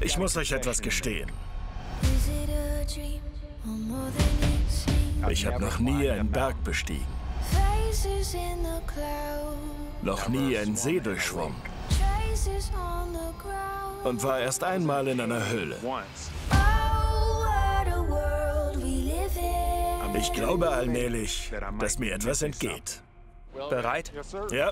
Ich muss euch etwas gestehen. Ich habe noch nie einen Berg bestiegen. Noch nie einen See durchschwommen. Und war erst einmal in einer Höhle. Ich glaube allmählich, dass mir etwas entgeht. Bereit? Ja.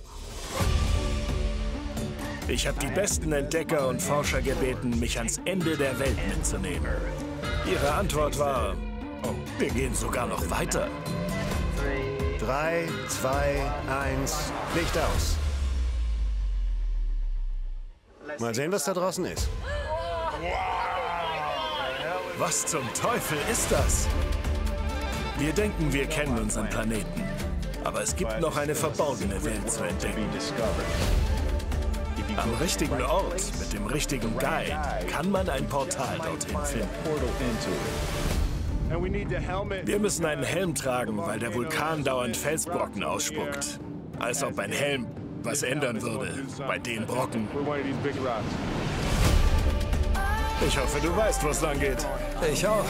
Ich habe die besten Entdecker und Forscher gebeten, mich ans Ende der Welt mitzunehmen. Ihre Antwort war, wir gehen sogar noch weiter. 3, 2, 1, Licht aus. Mal sehen, was da draußen ist. Was zum Teufel ist das? Wir denken, wir kennen unseren Planeten. Aber es gibt noch eine verborgene Welt zu entdecken. Am richtigen Ort, mit dem richtigen Guide, kann man ein Portal dorthin finden. Wir müssen einen Helm tragen, weil der Vulkan dauernd Felsbrocken ausspuckt. Als ob ein Helm was ändern würde bei den Brocken. Ich hoffe, du weißt, wo es lang geht. Ich auch.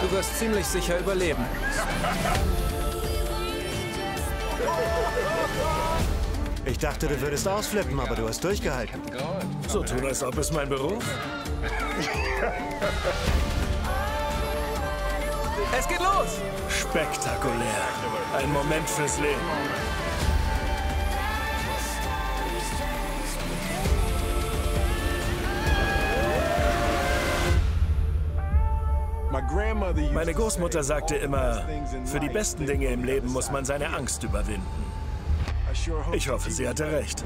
Du wirst ziemlich sicher überleben. Ich dachte, du würdest ausflippen, aber du hast durchgehalten. So tun, als ob es mein Beruf. Es geht los! Spektakulär. Ein Moment fürs Leben. Meine Großmutter sagte immer, für die besten Dinge im Leben muss man seine Angst überwinden. Ich hoffe, sie hatte recht.